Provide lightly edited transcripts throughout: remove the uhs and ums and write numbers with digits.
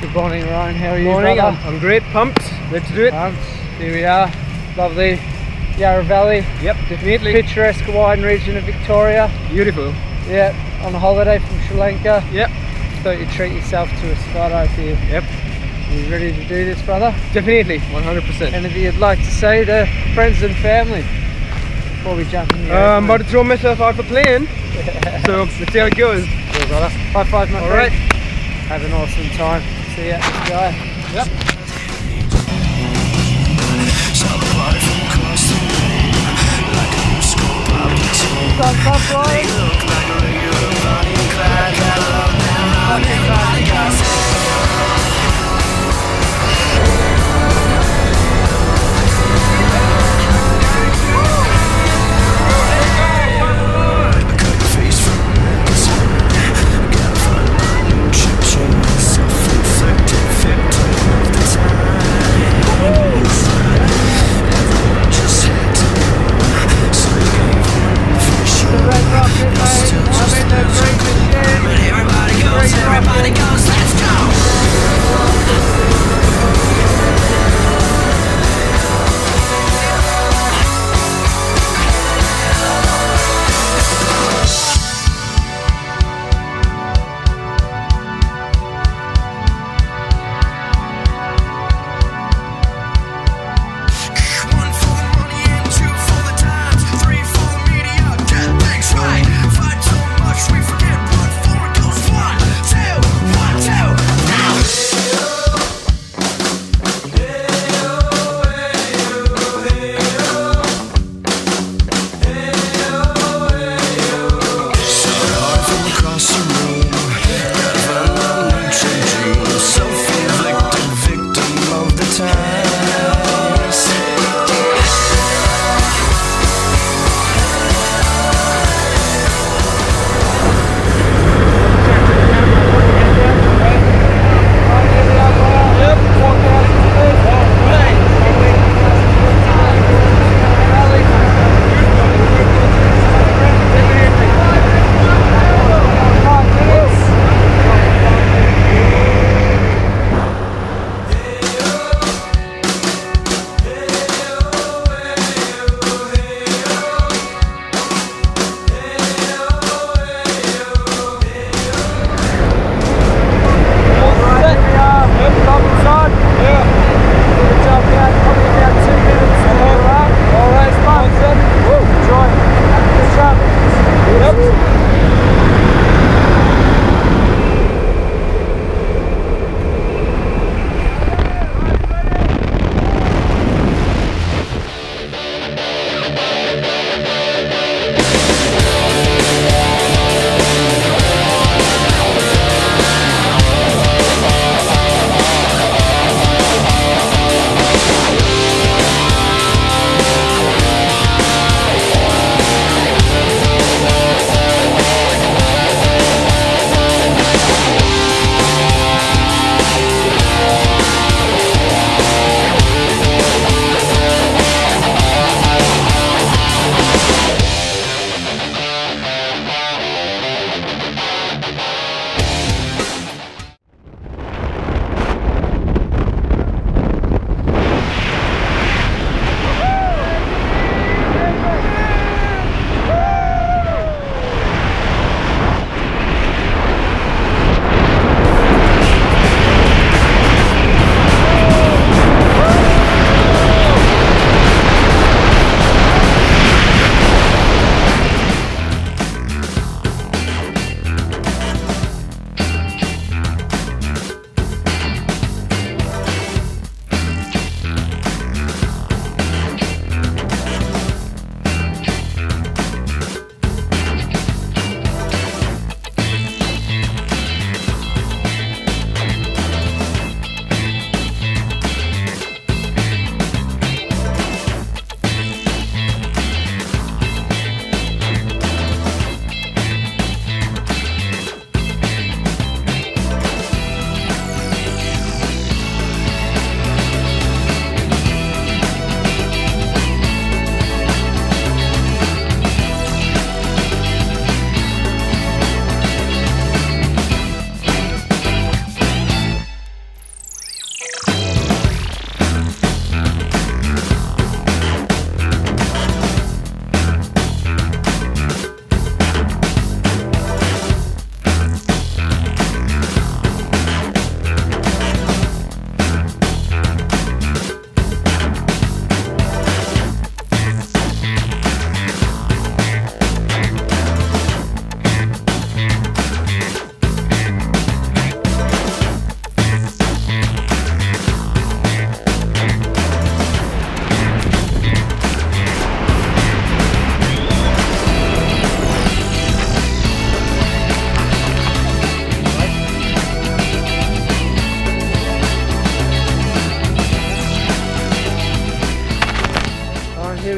Good morning, Ryan. How are you, morning, brother? I'm great. Pumped. Let's do it. Here we are. Lovely Yarra Valley. Yep, definitely. Picturesque wine region of Victoria. Beautiful. Yep. On holiday from Sri Lanka. Yep. Thought you'd treat yourself to a spot out here. Yep. Are you ready to do this, brother? Definitely. 100%. Anything you'd like to say to friends and family before we jump in? I'm about to throw myself out for playing. So let's see how it goes. Cool, brother. High five, my friend. All right. Have an awesome time. See ya. Guy. Yep. Everybody goes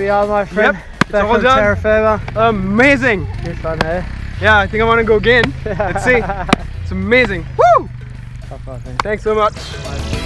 are, my friend. Yep, it's back all from done. Terra Firma. Amazing. Good fun, eh? Yeah, I think I want to go again. Let's see. It's amazing. Woo! Tough, thanks so much. Bye.